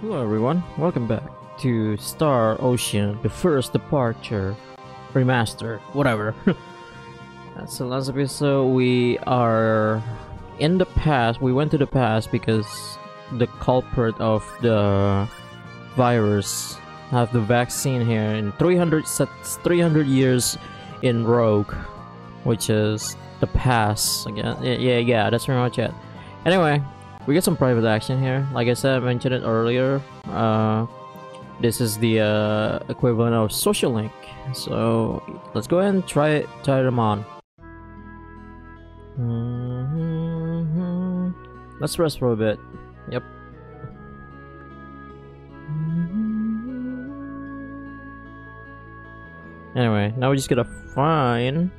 Hello everyone, welcome back to Star Ocean: The First Departure Remaster, whatever. So last episode we are in the past. We went to the past because the culprit of the virus have the vaccine here in 300 years in Roak, which is the past again. Yeah, that's pretty much it. Anyway, we get some private action here. Like I said, I mentioned it earlier. This is the equivalent of Social Link. So let's go ahead and try them on. Let's rest for a bit. Yep. Anyway, now we just gotta find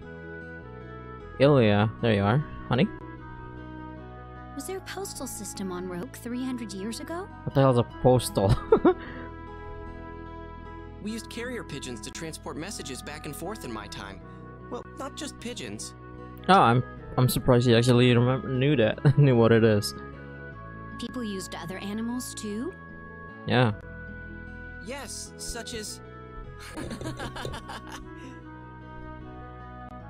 Ilya. There you are, honey. Was there a postal system on Roak 300 years ago? What the hell's a postal? We used carrier pigeons to transport messages back and forth in my time. Well, not just pigeons. Oh, I'm surprised you actually knew that. Knew what it is. People used other animals too? Yeah. Yes, such as...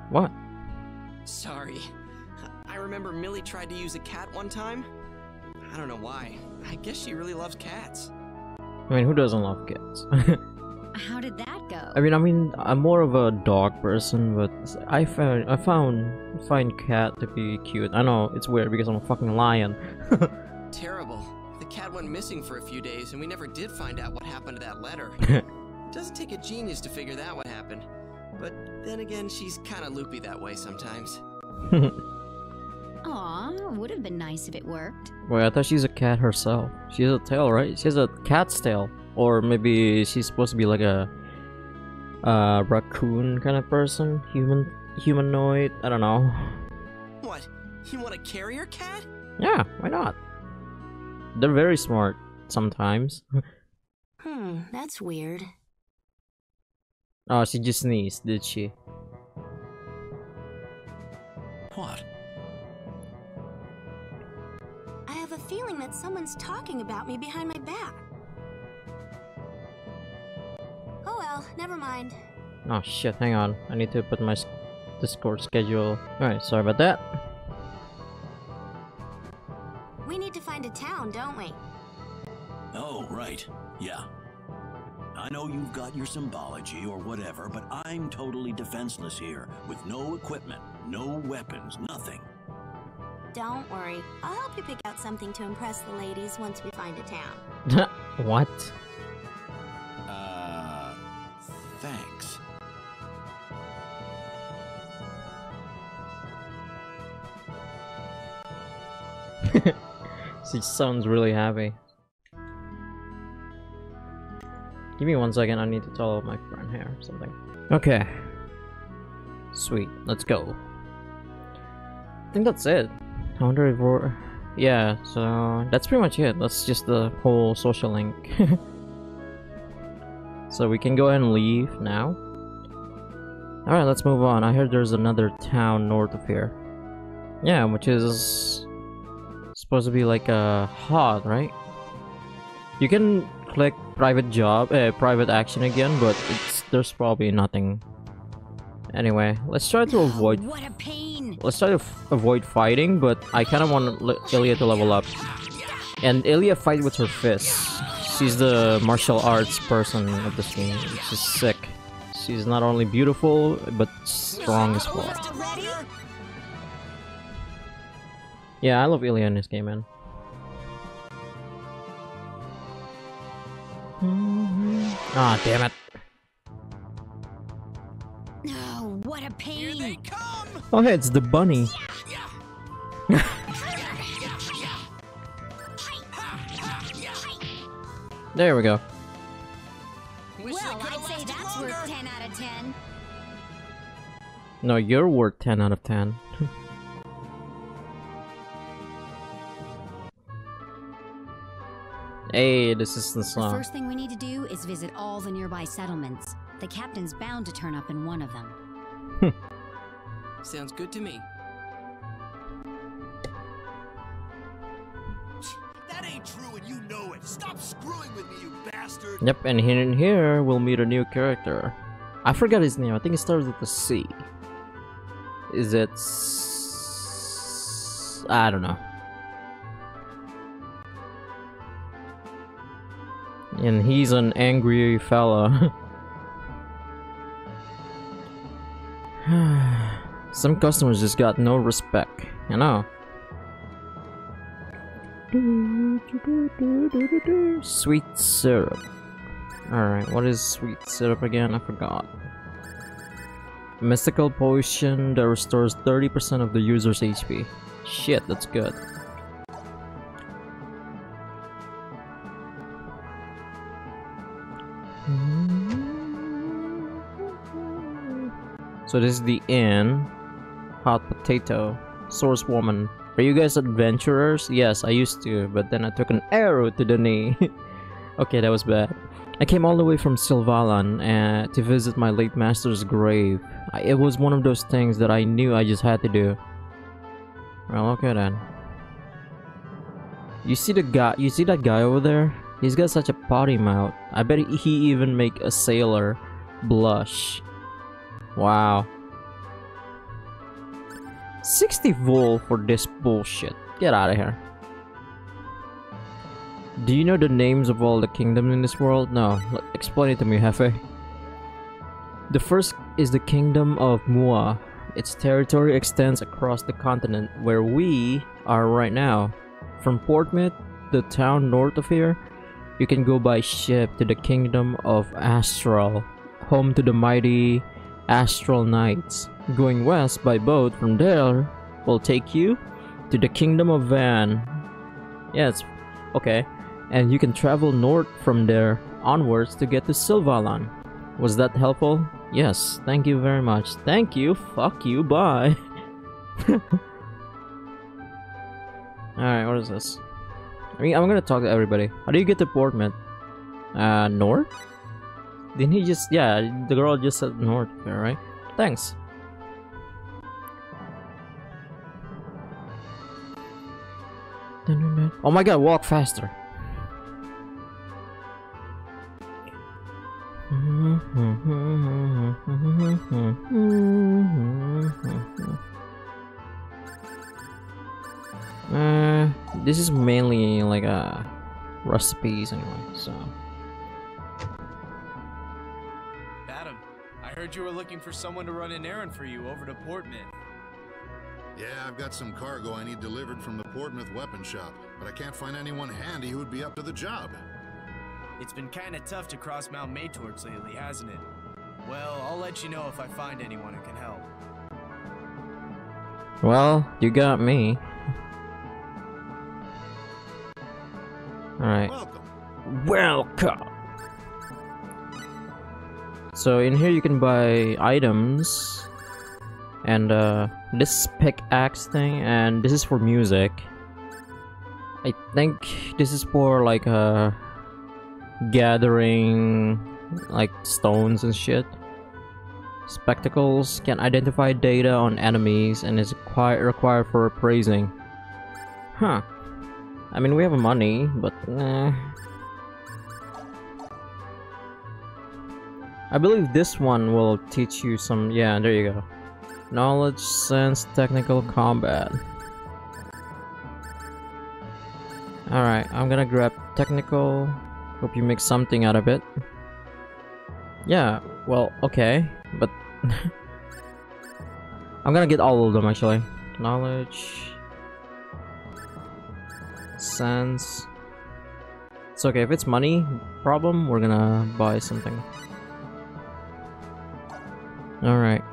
What? Sorry. I remember Millie tried to use a cat one time. I don't know why. I guess she really loves cats. I mean, who doesn't love cats? How did that go? I mean, I'm more of a dog person, but I find cat to be cute. I know it's weird because I'm a fucking lion. Terrible. The cat went missing for a few days, and we never did find out what happened to that letter. It doesn't take a genius to figure that what happened. But then again, she's kind of loopy that way sometimes. Aw, would have been nice if it worked. Wait, I thought she's a cat herself. She has a tail, right? She has a cat's tail. Or maybe she's supposed to be like a raccoon kind of person? Humanoid? I don't know. What? You want a carrier cat? Yeah, why not? They're very smart sometimes. That's weird. Oh, she just sneezed, did she? What? Feeling that someone's talking about me behind my back. Oh well, never mind. Oh shit, hang on. I need to put my Discord schedule. Alright, sorry about that. We need to find a town, don't we? Oh, right. Yeah. I know you've got your symbology or whatever, but I'm totally defenseless here, with no equipment, no weapons, nothing. Don't worry. I'll help you pick out something to impress the ladies once we find a town. What? Thanks. She sounds really happy. Give me one second. I need to tell my friend here something. Okay. Sweet. Let's go. I think that's it. I wonder if we're... Yeah, so that's pretty much it. That's just the whole Social Link. So we can go ahead and leave now. Alright, let's move on. I heard there's another town north of here. Yeah, which is supposed to be like a Haute, right? You can click private job, private action again, but there's probably nothing. Anyway, let's try to avoid... What a pain! Let's try to avoid fighting, but I kind of want Ilya to level up. And Ilya fight with her fists. She's the martial arts person of this game, which is sick. She's not only beautiful, but strong as well. Yeah, I love Ilya in this game, man. Ah, damn it. Oh, what a pain! Here they come! Oh, hey, it's the bunny. There we go. Well, I'd say that's worth 10 out of 10. No, you're worth 10 out of 10. Hey, this is the song. The first thing we need to do is visit all the nearby settlements. The captain's bound to turn up in one of them. Sounds good to me. That ain't true and you know it. Stop screwing with me, you bastard. Yep, and in here we'll meet a new character. I forgot his name. I think it starts with a C. Is it... I don't know. And he's an angry fella. Some customers just got no respect, you know. Sweet syrup. Alright, what is sweet syrup again? I forgot. Mystical potion that restores 30% of the user's HP. Shit, that's good. So this is the inn. Hot potato. Source woman. Are you guys adventurers? Yes, I used to, but then I took an arrow to the knee. Okay, that was bad. I came all the way from Silvalan to visit my late master's grave. It was one of those things that I knew I just had to do. Well, okay then. You see that guy over there? He's got such a potty mouth. I bet he even make a sailor blush. Wow. 60 vol for this bullshit. Get out of here. Do you know the names of all the kingdoms in this world? No. Explain it to me, Hefe. The first is the kingdom of Mua. Its territory extends across the continent where we are right now. From Portmith, the town north of here, you can go by ship to the kingdom of Astral, home to the mighty Astral Knights. Going west by boat from there will take you to the kingdom of Van. Yes, okay. And you can travel north from there onwards to get to Silvalan. Was that helpful? Yes, thank you very much. Thank you, fuck you, bye. Alright, what is this? I mean, I'm gonna talk to everybody. How do you get to Portmith? North? Didn't he just... yeah, the girl just said north here, right? Thanks. Oh my god, walk faster. This is mainly like recipes anyway, so... Badam, I heard you were looking for someone to run an errand for you over to Portmith. Yeah, I've got some cargo I need delivered from the Portmith weapon shop, but I can't find anyone handy who would be up to the job. It's been kinda tough to cross Mount Meteorix lately, hasn't it? Well, I'll let you know if I find anyone who can help. Well, you got me. Alright. Welcome. Welcome! So in here you can buy items. And this pickaxe thing, and this is for music. I think this is for like gathering like stones and shit. Spectacles can identify data on enemies and is required for appraising. Huh. I mean, we have money, but nah. I believe this one will teach you some. Yeah, there you go. Knowledge, sense, technical combat. Alright, I'm gonna grab technical. Hope you make something out of it. Yeah, well, okay, but I'm gonna get all of them actually. Knowledge, sense. It's okay, if it's money problem, we're gonna buy something. Alright.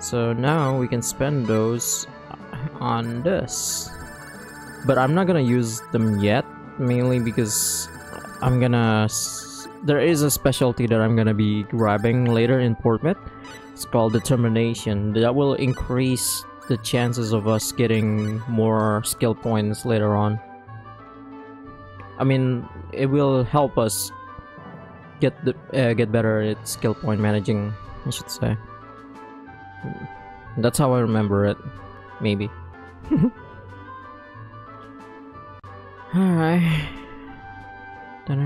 So now we can spend those on this, but I'm not gonna use them yet, mainly because I'm gonna... there is a specialty that I'm gonna be grabbing later in Portmith. It's called Determination. That will increase the chances of us getting more skill points later on. I mean, it will help us get better at skill point managing, I should say. That's how I remember it, maybe. Alright. Let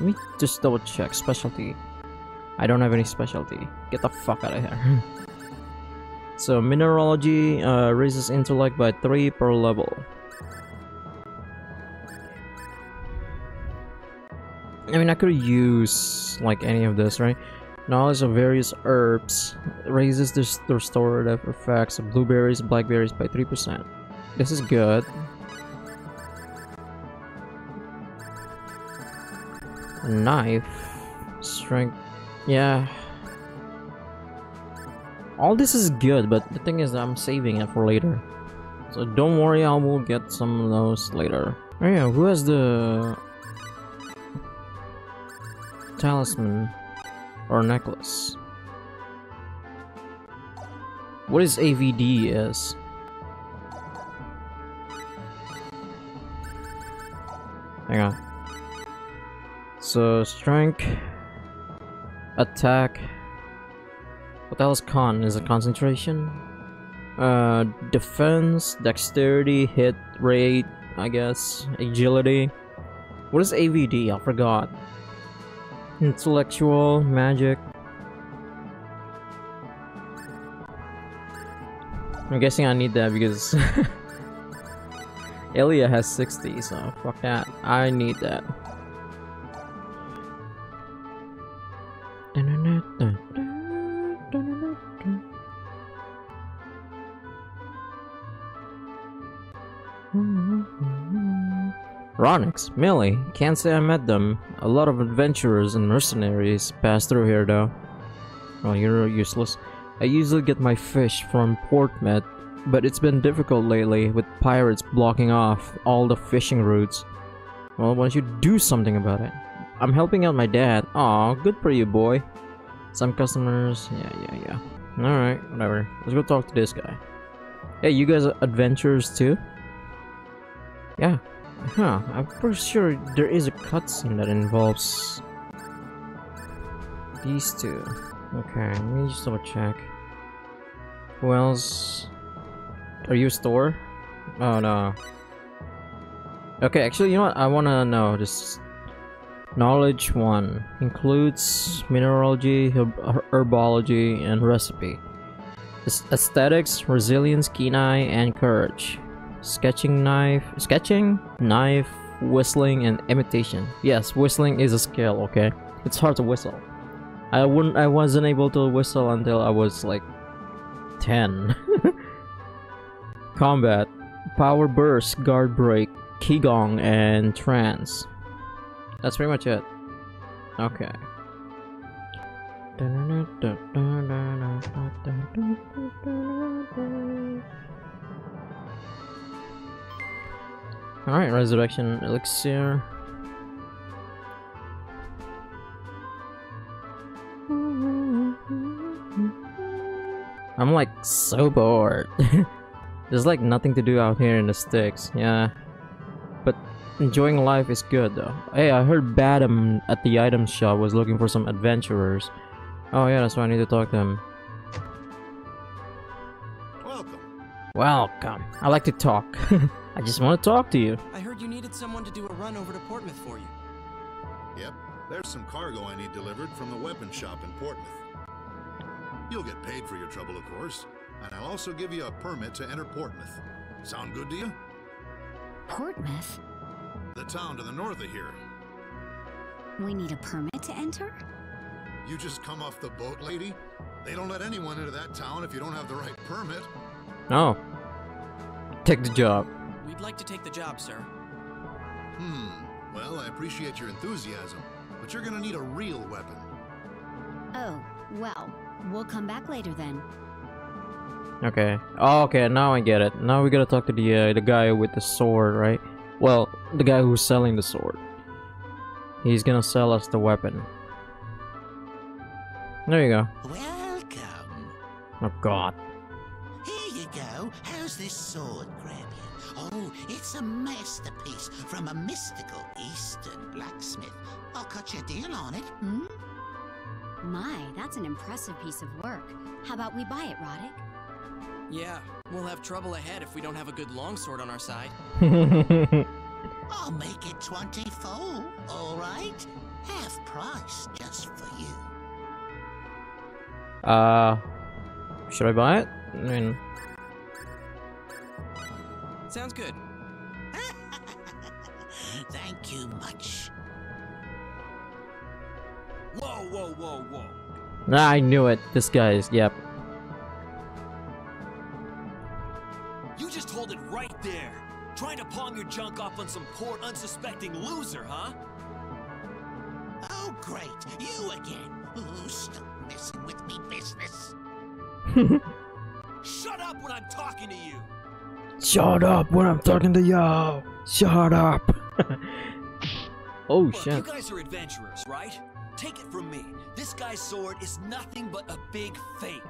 me just double check. Specialty. I don't have any specialty. Get the fuck out of here. So mineralogy raises intellect by 3 per level. I mean, I could use like any of this, right? Knowledge of various herbs raises the restorative effects of blueberries and blackberries by 3%. This is good. A knife, strength, yeah. All this is good, but the thing is I'm saving it for later. So don't worry, I will get some of those later. Oh yeah, who has the talisman or necklace? What is AVD is? Hang on. So strength, attack. What else? Con is a concentration, defense, dexterity, hit rate, I guess, agility. What is AVD? I forgot. Intellectual, magic. I'm guessing I need that because Ilya has 60, so fuck that. I need that. Roddick, Millie, can't say I met them. A lot of adventurers and mercenaries pass through here though. Well, you're useless. I usually get my fish from Portmith, but it's been difficult lately with pirates blocking off all the fishing routes. Well, why don't you do something about it? I'm helping out my dad. Aw, good for you, boy. Some customers, yeah. Alright, whatever. Let's go talk to this guy. Hey, you guys are adventurers too? Yeah. Huh, I'm pretty sure there is a cutscene that involves these two. Okay, let me just double check. Who else? Are you a store? Oh no. Okay, actually, you know what? I wanna know this. Knowledge 1 includes mineralogy, herbology, and recipe. Aesthetics, resilience, keen eye, and courage. Sketching, knife, whistling, and imitation. Yes, whistling is a skill, okay? It's hard to whistle. I wasn't able to whistle until I was like 10. Combat, power burst, guard break, qigong, and trance. That's pretty much it. Okay. Alright, resurrection elixir. I'm like so bored. There's like nothing to do out here in the sticks, yeah. But enjoying life is good though. Hey, I heard Badam at the item shop was looking for some adventurers. Oh yeah, that's why I need to talk to him. Welcome. I like to talk. I just want to talk to you. I heard you needed someone to do a run over to Portmith for you. Yep, there's some cargo I need delivered from the weapon shop in Portmith. You'll get paid for your trouble, of course, and I'll also give you a permit to enter Portmith. Sound good to you? Portmith? The town to the north of here. We need a permit to enter? You just come off the boat, lady. They don't let anyone into that town if you don't have the right permit. Oh. Take the job. We'd like to take the job, sir. Well, I appreciate your enthusiasm, but you're gonna need a real weapon. Oh, well, we'll come back later then. Okay. Oh, okay, now I get it. Now we gotta talk to the guy with the sword, right? Well, the guy who's selling the sword. He's gonna sell us the weapon. There you go. Welcome. Oh god. Go, how's this sword grabbing? Oh, it's a masterpiece from a mystical Eastern blacksmith. I'll cut you a deal on it, hmm? My, that's an impressive piece of work. How about we buy it, Roddick? Yeah, we'll have trouble ahead if we don't have a good longsword on our side. I'll make it 24, all right? Half price just for you. Should I buy it? I mean... Sounds good. Thank you much. Whoa, whoa, whoa, whoa. I knew it. This guy is, yep. You just hold it right there. Trying to palm your junk off on some poor unsuspecting loser, huh? Oh, great. You again. Ooh, stop messing with me business. Shut up when I'm talking to you. Shut up when I'm talking to y'all. Shut up. Oh, look, shit. You guys are adventurers, right? Take it from me. This guy's sword is nothing but a big fake.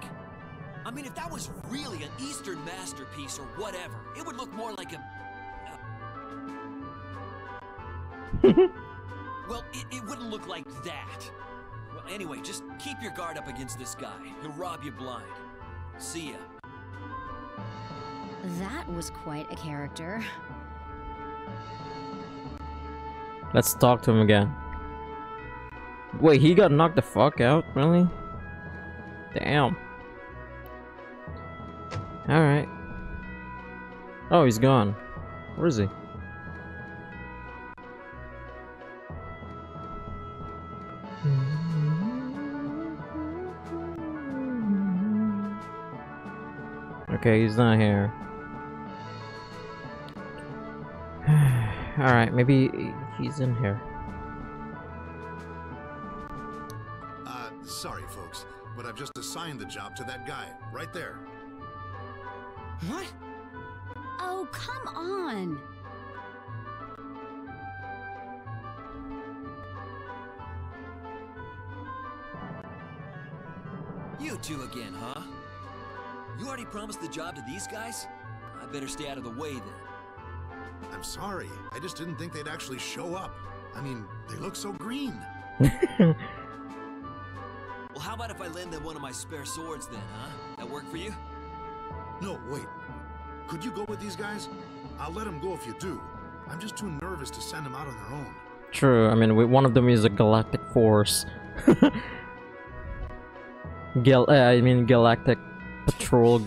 I mean, if that was really an Eastern masterpiece or whatever, it would look more like a... Well, it wouldn't look like that. Well, anyway, just keep your guard up against this guy. He'll rob you blind. See ya. That was quite a character. Let's talk to him again. Wait, he got knocked the fuck out? Really? Damn. Alright. Oh, he's gone. Where is he? Okay, he's not here. Alright, maybe he's in here. Sorry, folks, but I've just assigned the job to that guy, right there. What? Oh, come on! You two again, huh? You already promised the job to these guys? I better stay out of the way, then. I'm sorry, I just didn't think they'd actually show up. I mean, they look so green. Well, how about if I lend them one of my spare swords then, huh? That work for you? No, wait. Could you go with these guys? I'll let them go if you do. I'm just too nervous to send them out on their own. True. I mean, one of them is a galactic force. Galactic patrol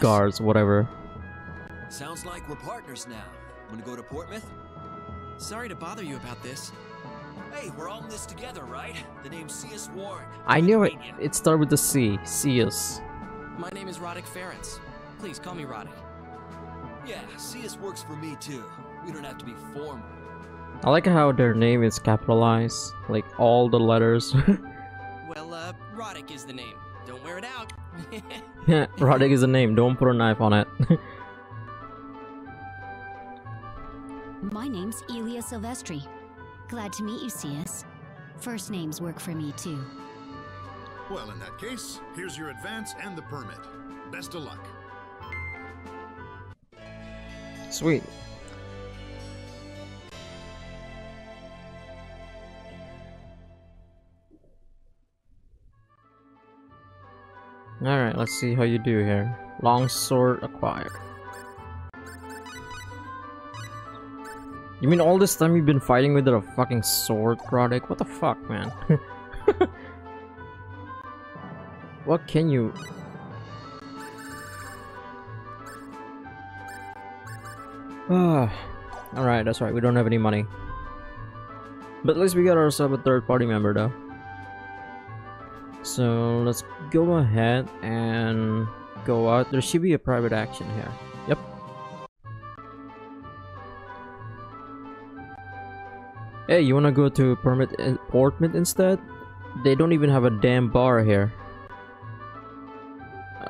guards, whatever. Sounds like we're partners now. Want to go to Portmith? Sorry to bother you about this. Hey, we're all in this together, right? The name's C.S. Warren. I knew it. It started with the C. C.S. My name is Roddick Farrence. Please call me Roddick. Yeah, C.S. works for me too. We don't have to be formal. I like how their name is capitalized, like all the letters. Well, Roddick is the name. Don't wear it out. Yeah, Roddick is the name. Don't put a knife on it. My name's Ilya Silvestri. Glad to meet you, C.S. First names work for me too. Well, in that case, here's your advance and the permit. Best of luck. Sweet. Alright, let's see how you do here. Longsword acquired. You mean all this time you've been fighting with a fucking sword product? What the fuck, man? What can you... Alright, that's right, we don't have any money. But at least we got ourselves a third party member though. So let's go ahead and go out. There should be a private action here. Yep. Hey, you wanna go to Portmith instead? They don't even have a damn bar here.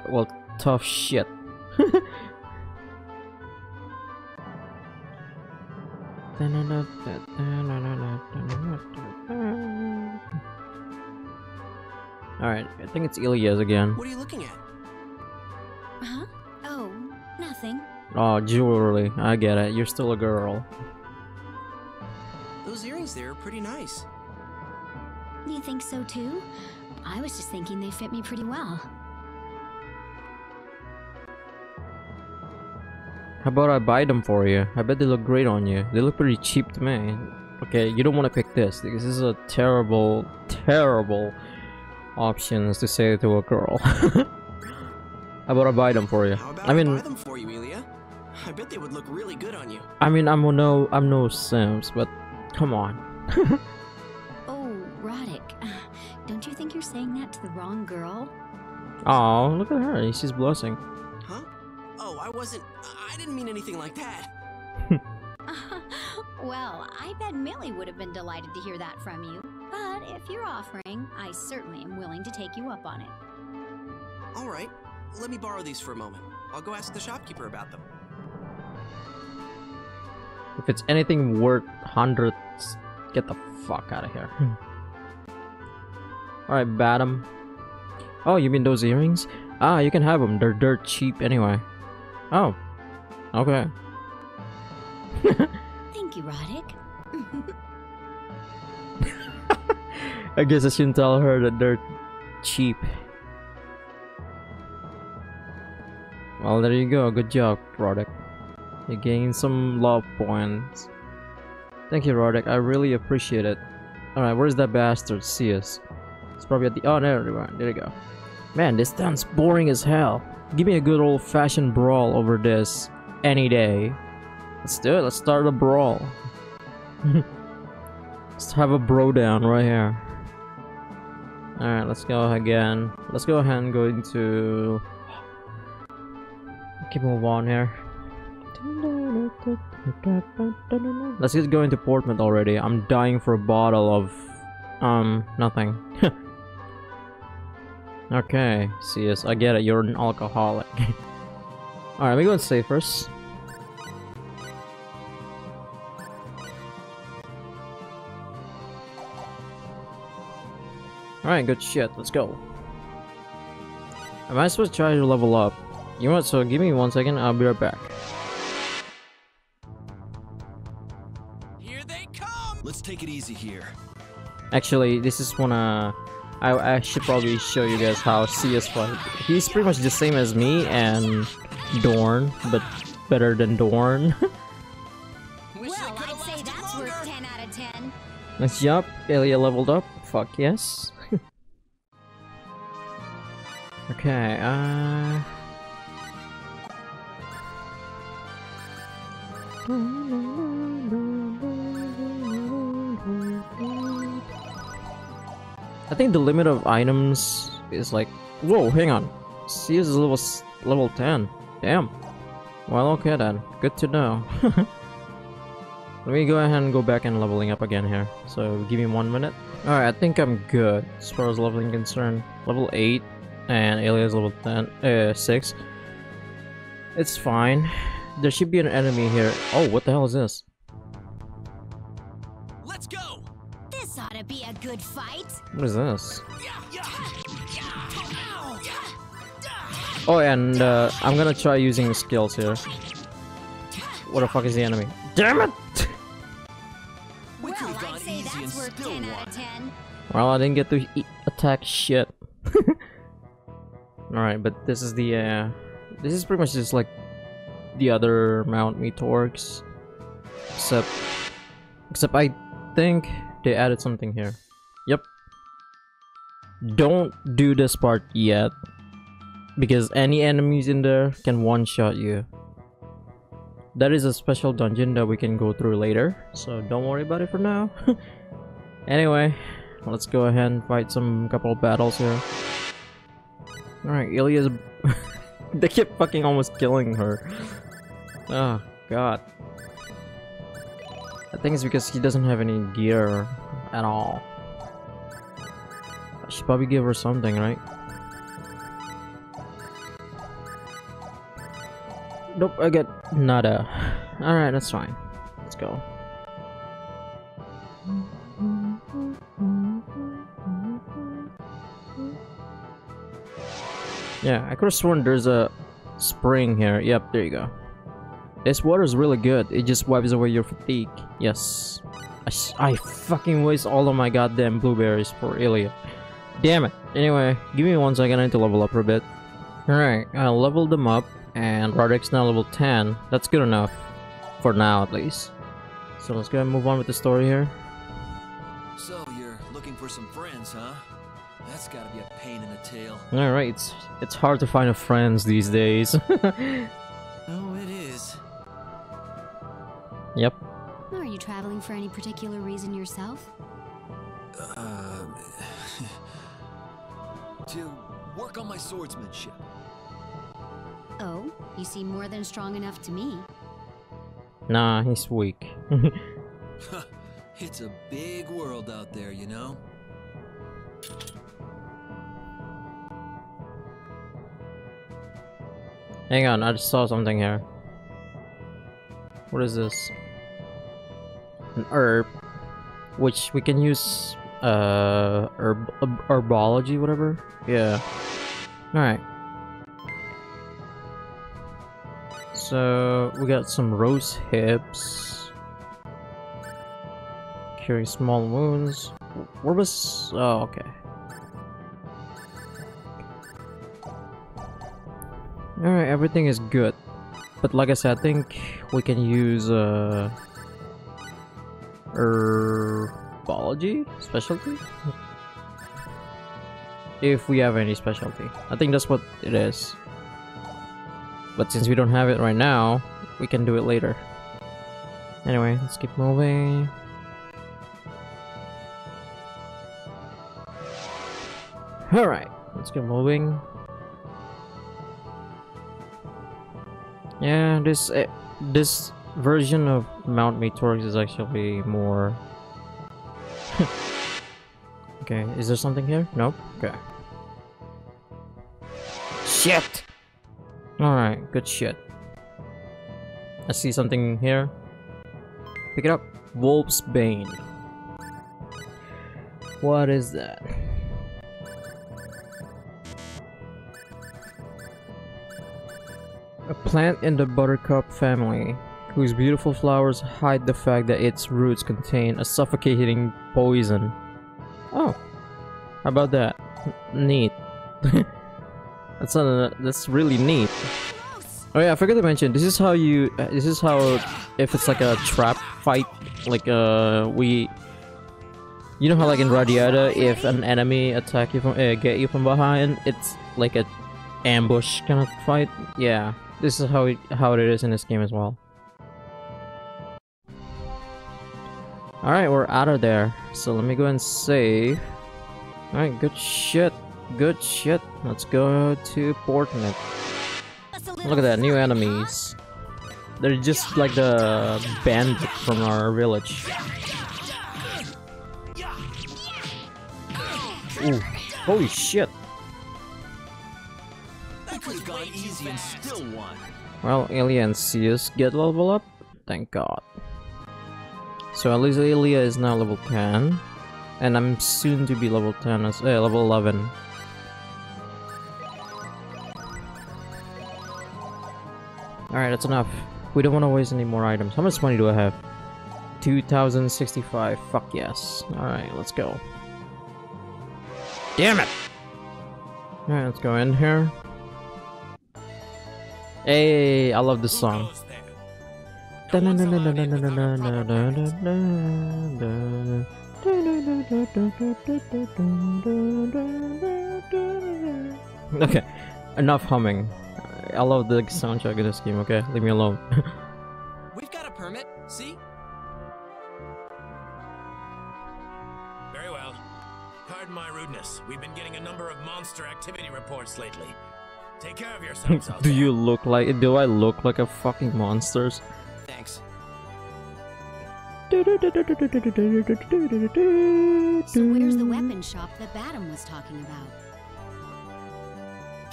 Well, tough shit. Alright, I think it's Ilya's again. What are you looking at? Huh? Oh, nothing. Oh, jewelry. I get it. You're still a girl. Those earrings there are pretty nice. You think so too? I was just thinking they fit me pretty well. How about I buy them for you? I bet they look great on you. They look pretty cheap to me. Okay, you don't want to pick this because this is a terrible, terrible options to say to a girl. How about I buy them for you? I mean, buy them for you, Ilya. I bet they would look really good on you. I mean, I'm no Sims, but come on. Oh, Roddick, don't you think you're saying that to the wrong girl? Oh, look at her. She's blushing. Huh? Oh, I didn't mean anything like that. Well, I bet Millie would have been delighted to hear that from you. But if you're offering, I certainly am willing to take you up on it. All right. Let me borrow these for a moment. I'll go ask the shopkeeper about them. If it's anything worth hundreds, get the fuck out of here. All right, Badam. Oh, you mean those earrings? Ah, you can have them. They're dirt cheap anyway. Oh. Okay. Thank you, Roddick. I guess I shouldn't tell her that they're cheap. Well, there you go. Good job, Roddick. You gained some love points. Thank you, Roddick. I really appreciate it. Alright, where's that bastard? See us. It's probably at the... Oh, there we are. There you go. Man, this town's boring as hell. Give me a good old-fashioned brawl over this any day. Let's do it. Let's start a brawl. Let's have a bro down right here. Alright, let's go again. Let's go ahead and go into... Okay, move on here. Let's just go into Portmith already. I'm dying for a bottle of... nothing. Okay, CS, I get it. You're an alcoholic. Alright, let me go and save first. Alright, good shit. Let's go. Am I supposed to try to level up? You know what, so give me 1 second, I'll be right back. Here they come! Let's take it easy here. Actually, this is when I should probably show you guys how CS fights. He's pretty much the same as me and Dorn, but better than Dorn. Well, I'd say that's worth 10 out of 10. Nice job, Ilya leveled up. Fuck yes. Okay, I think the limit of items is like... Whoa, hang on. CS is level 10. Damn. Well, okay then. Good to know. Let me go ahead and go back and leveling up again here. So, give me 1 minute. Alright, I think I'm good as far as leveling concerned. Level 8 and Ilya's level 6. It's fine. There should be an enemy here. Oh, what the hell is this? Let's go. This ought to be a good fight. What is this? Oh, and I'm gonna try using skills here. What the fuck is the enemy? Damn it! Well, I'd say that's worth 10 out of 10. Well, I didn't get to attack shit. Alright, but this is the this is pretty much just like the other Mount Meteorix, except I think they added something here. Yep. Don't do this part yet, because any enemies in there can one-shot you. That is a special dungeon that we can go through later, so don't worry about it for now. Anyway, let's go ahead and fight some couple of battles here. Alright, Ilya's... They kept fucking almost killing her. Oh god. I think it's because he doesn't have any gear at all. I should probably give her something, right? Nope, I get nada. Alright, that's fine. Let's go. Yeah, I could have sworn there's a spring here. Yep, there you go. This water is really good. It just wipes away your fatigue. Yes. I fucking waste all of my goddamn blueberries for Ilya. Damn it. Anyway, give me 1 second. I need to level up for a bit. Alright, I leveled them up. and Roddick's now level 10. That's good enough for now, at least. So let's go and move on with the story here. So you're looking for some friends, huh? That's gotta be a pain in the tail. Alright, it's hard to find friends these days. Oh, it is. Yep. Are you traveling for any particular reason yourself? To work on my swordsmanship. Oh, you seem more than strong enough to me. Nah, he's weak. It's a big world out there, you know? Hang on, I just saw something here. What is this? An herb, which we can use, herbology, whatever? Yeah. Alright. So, we got some rose hips. Curing small wounds. Where was... oh, okay. Alright, everything is good. But like I said, I think we can use, herbology? Specialty? If we have any specialty. I think that's what it is. But since we don't have it right now, we can do it later. Anyway, let's keep moving. Alright, let's get moving. Yeah, this version of Mount Meteorix is actually more... Okay, is there something here? Nope. Okay. Shit! Alright, good shit. I see something here. Pick it up. Wolf's Bane. What is that? A plant in the buttercup family, whose beautiful flowers hide the fact that its roots contain a suffocating poison. Oh, how about that? Neat. That's really neat. Oh yeah, I forgot to mention. This is how you. This is how if it's like a trap fight, like you know how like in Radiata, if an enemy attack you from get you from behind, it's like a ambush kind of fight. Yeah. This is how it is in this game as well. Alright, we're out of there. So let me go and save. Alright, good shit. Good shit. Let's go to Portmith. Look at that, new enemies. They're just like the bandit from our village. Ooh, holy shit. And still won. Well, Ilya and C.S. get level up, thank god. So at least Ilya is now level 10, and I'm soon to be level 10 as level 11. Alright, that's enough. We don't want to waste any more items. How much money do I have? 2065, fuck yes. Alright, let's go. Damn it! Alright, let's go in here. Hey, I love this song. Okay, enough humming. I love the soundtrack of this game, okay? Leave me alone. We've got a permit, see? Very well. Pardon my rudeness. We've been getting a number of monster activity reports lately. Take care of yourselves. Do you look like it? Do I look like a fucking monster? Thanks. So where's the weapon shop that Badam was talking about?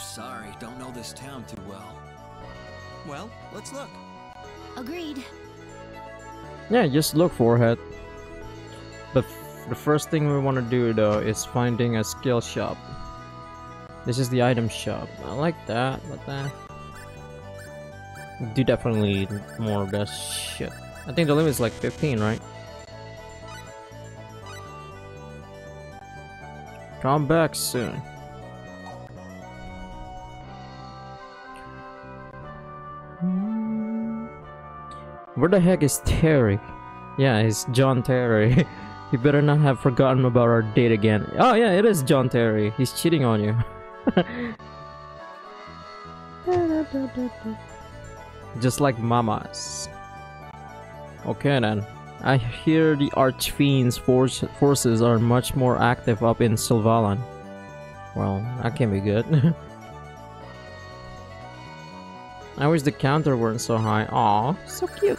Sorry, don't know this town too well. Well, let's look. Agreed. Yeah, just look for it. The first thing we want to do though is finding a skill shop. This is the item shop. I like that, but that... do definitely need more of that shit. I think the limit is like 15, right? Come back soon. Where the heck is Terry? Yeah, it's John Terry. You better not have forgotten about our date again. Oh yeah, it is John Terry. He's cheating on you. Just like mamas. Okay then. I hear the Archfiend's forces are much more active up in Silvalan. Well, that can be good. I wish the counter weren't so high. Aw, so cute.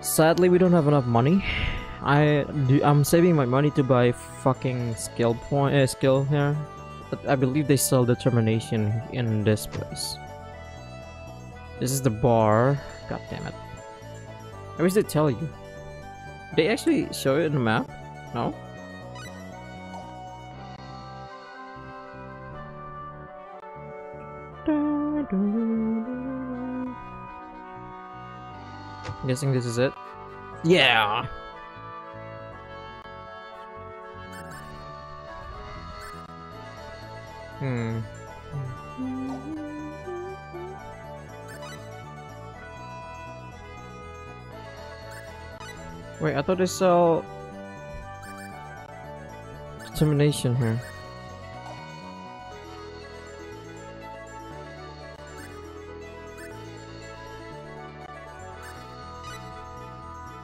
Sadly, we don't have enough money. I'm saving my money to buy fucking skill here. But I believe they sell determination in this place. This is the bar. God damn it. I wish they'd tell you. They actually show it in the map? No? I'm guessing this is it. Yeah. Hmm. Wait, I thought I saw determination here.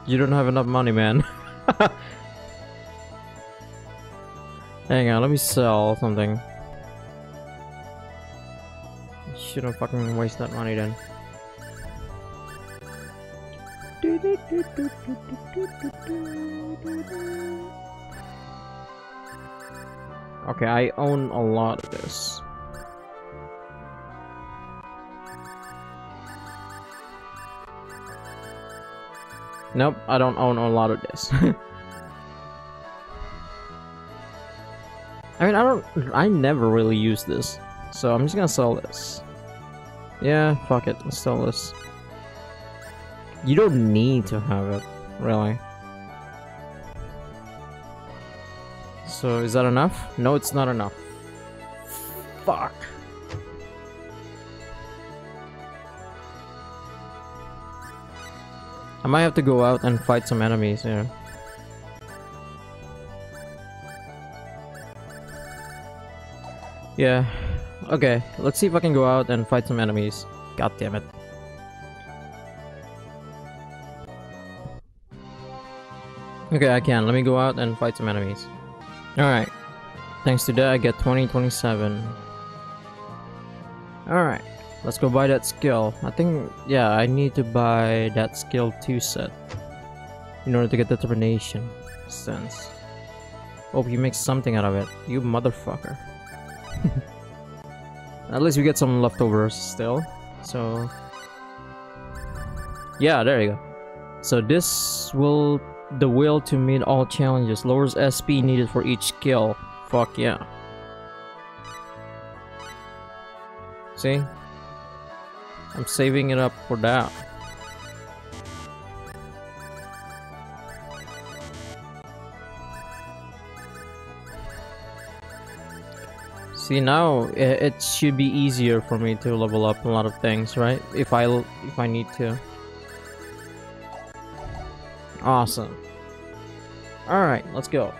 You don't have enough money, man. Hang on, let me sell something. Shouldn't fucking waste that money then. Okay, I own a lot of this. Nope, I don't own a lot of this. I mean, I never really use this. So I'm just gonna sell this. Yeah, fuck it, let's sell this. You don't need to have it, really. So is that enough? No, it's not enough. Fuck. I might have to go out and fight some enemies here. Yeah. Okay, let's see if I can go out and fight some enemies. God damn it. Okay, I can. Let me go out and fight some enemies. Alright. Thanks to that, I get 27. Alright. Let's go buy that skill. I think, yeah, I need to buy that skill 2 set in order to get determination. Sense. Hope you make something out of it. You motherfucker. At least we get some leftovers still. So, yeah, there you go. So this will... The will to meet all challenges lowers SP needed for each skill. Fuck yeah. See? I'm saving it up for that. See, now it should be easier for me to level up a lot of things, right? If I need to. Awesome. Alright, let's go.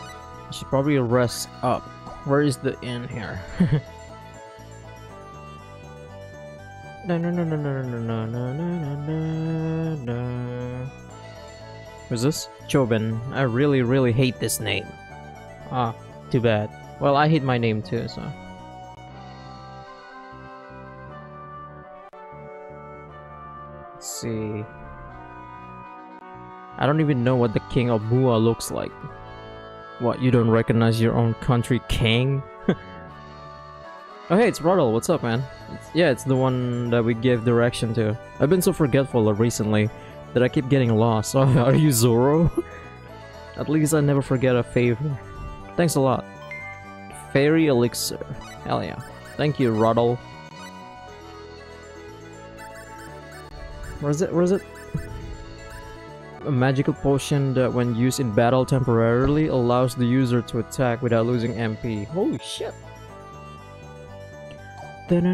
I should probably rest up. Where is the inn here? Who's this? Chobin. I really, really hate this name. Ah, too bad. Well, I hate my name too, so... Let's see... I don't even know what the king of Bua looks like. What, you don't recognize your own country king? Oh hey, it's Ruddle, what's up man? It's the one that we gave direction to. I've been so forgetful recently that I keep getting lost. Oh, are you Zoro? At least I never forget a favor. Thanks a lot. Fairy elixir. Hell yeah. Thank you, Ruddle. Where is it? Where is it? A magical potion that when used in battle temporarily allows the user to attack without losing MP. Holy shit! Alright,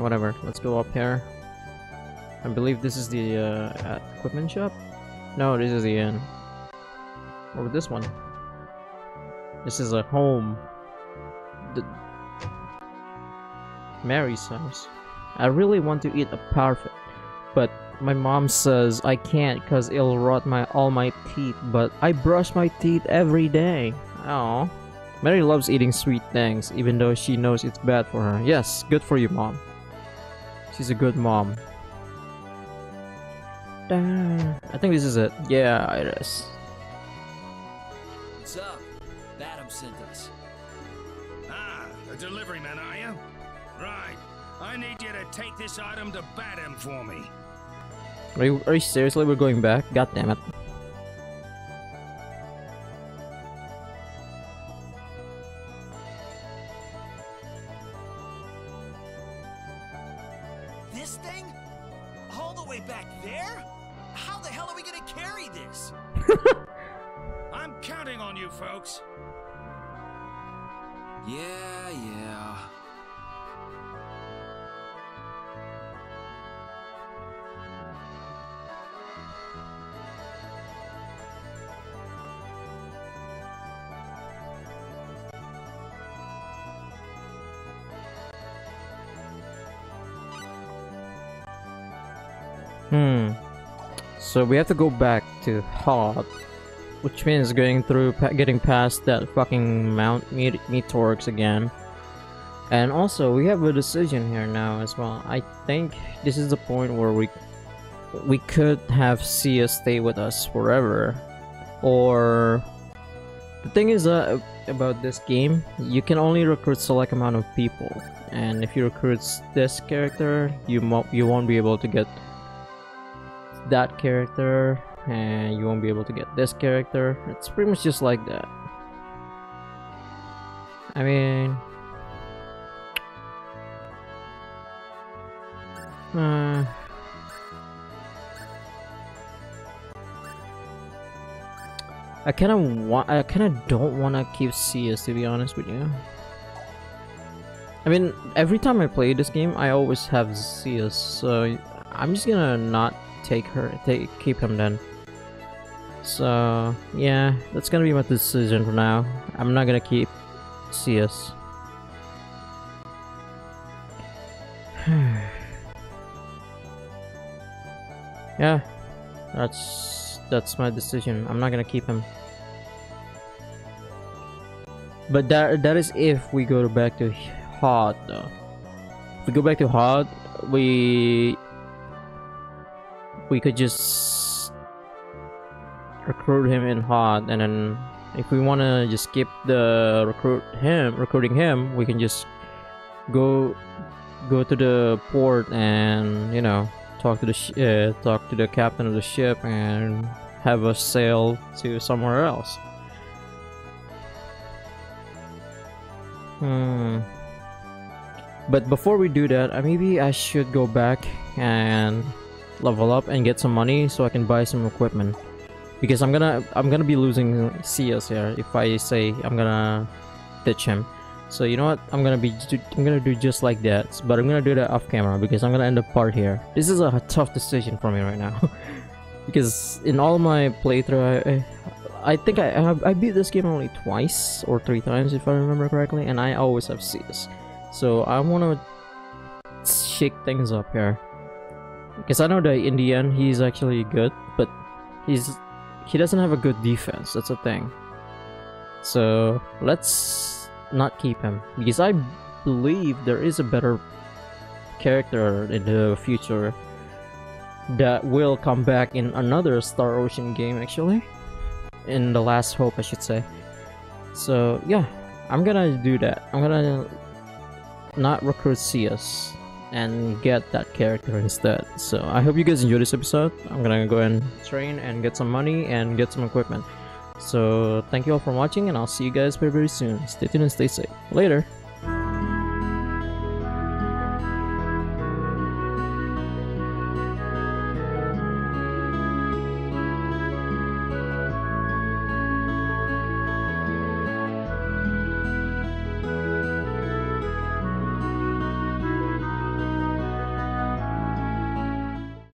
whatever. Let's go up here. I believe this is the equipment shop? No, this is the inn. Or this one. This is a home. Mary's house. I really want to eat a parfait, but my mom says I can't cause it'll rot all my teeth, but I brush my teeth every day. Oh. Mary loves eating sweet things, even though she knows it's bad for her. Yes, good for you, Mom. She's a good mom. I think this is it. Yeah, it is. What's up? Badam sent us. Ah, a delivery man, are you? Right. I need you to take this item to Badam for me. Are you seriously? We're going back? God damn it. This thing? All the way back there? How the hell are we gonna carry this? I'm counting on you folks. Yeah, yeah. So we have to go back to Haute, which means going through, getting past that fucking Mount Meteorix again. And also, we have a decision here now as well. I think this is the point where we could have Sia stay with us forever. Or the thing is about this game, you can only recruit select amount of people, and if you recruit this character, you won't be able to get that character, and you won't be able to get this character. It's pretty much just like that. I mean, I kind of don't want to keep CS, to be honest with you. I mean, every time I play this game, I always have CS, so I'm just gonna not keep him then. So yeah, that's gonna be my decision for now. I'm not gonna keep CS. Yeah, that's my decision. I'm not gonna keep him. But that is if we go back to Haute though. If we go back to Haute, we could just recruit him in Haute, and then if we want to just skip the recruiting him, we can just go to the port and, you know, talk to the captain of the ship and have us sail to somewhere else. But before we do that, maybe I should go back and level up and get some money so I can buy some equipment, because I'm gonna be losing CS here if I say I'm gonna ditch him. So you know what, I'm gonna do just like that, but I'm gonna do that off camera because I'm gonna end up part here. This is a tough decision for me right now because in all my playthrough, I think I beat this game only twice or three times if I remember correctly, and I always have CS. So I wanna shake things up here, because I know that in the end he's actually good, but he doesn't have a good defense. That's a thing. So let's not keep him, because I believe there is a better character in the future that will come back in another Star Ocean game, actually, in The Last Hope, I should say. So yeah, I'm gonna do that. I'm gonna not recruit CS and get that character instead. So I hope you guys enjoyed this episode. I'm gonna go and train and get some money and get some equipment. So thank you all for watching, and I'll see you guys very, very soon. Stay tuned and stay safe. Later.